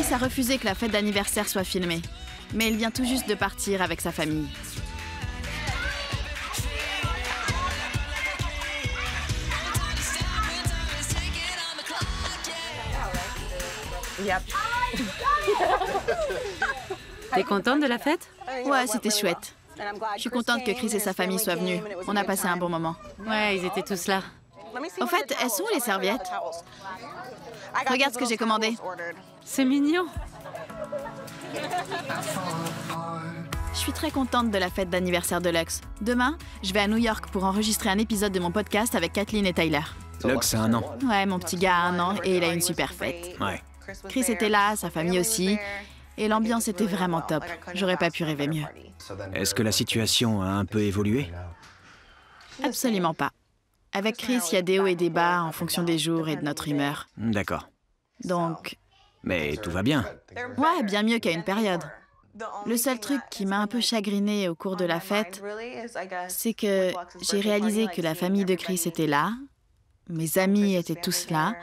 Chris a refusé que la fête d'anniversaire soit filmée, mais il vient tout juste de partir avec sa famille. T'es contente de la fête? Ouais, c'était chouette. Je suis contente que Chris et sa famille soient venus. On a passé un bon moment. Ouais, ils étaient tous là. Au fait, elles sont où les serviettes? Regarde ce que j'ai commandé. C'est mignon. Je suis très contente de la fête d'anniversaire de Lux. Demain, je vais à New York pour enregistrer un épisode de mon podcast avec Kathleen et Tyler. Lux a 1 an. Ouais, mon petit gars a 1 an et il a une super fête. Ouais. Chris était là, sa famille aussi, et l'ambiance était vraiment top. J'aurais pas pu rêver mieux. Est-ce que la situation a un peu évolué? Absolument pas. Avec Chris, il y a des hauts et des bas en fonction des jours et de notre humeur. D'accord. Donc... Mais tout va bien. Ouais, bien mieux qu'à une période. Le seul truc qui m'a un peu chagrinée au cours de la fête, c'est que j'ai réalisé que la famille de Chris était là, mes amis étaient tous là,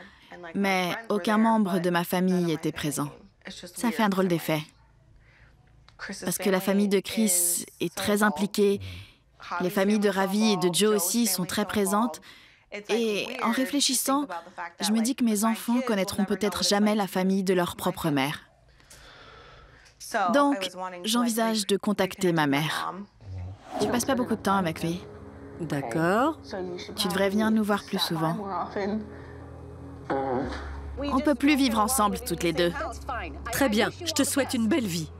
mais aucun membre de ma famille était présent. Ça fait un drôle d'effet. Parce que la famille de Chris est très impliquée, les familles de Ravi et de Joe aussi sont très présentes, et en réfléchissant, je me dis que mes enfants connaîtront peut-être jamais la famille de leur propre mère. Donc, j'envisage de contacter ma mère. Je passe pas beaucoup de temps avec lui. D'accord. Tu devrais venir nous voir plus souvent. On ne peut plus vivre ensemble, toutes les deux. Très bien, je te souhaite une belle vie.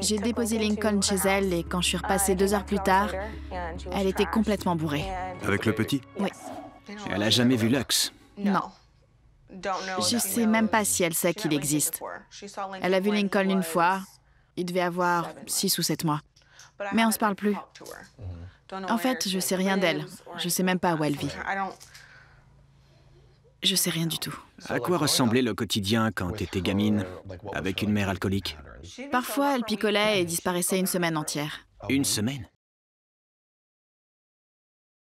J'ai déposé Lincoln chez elle et quand je suis repassée 2 heures plus tard, elle était complètement bourrée. Avec le petit? Oui. Elle n'a jamais vu Lux? Non. Je ne sais même pas si elle sait qu'il existe. Elle a vu Lincoln une fois, il devait avoir 6 ou 7 mois. Mais on ne se parle plus. En fait, je ne sais rien d'elle. Je ne sais même pas où elle vit. Je sais rien du tout. À quoi ressemblait le quotidien quand t'étais gamine, avec une mère alcoolique? Parfois, elle picolait et disparaissait une semaine entière. Une semaine?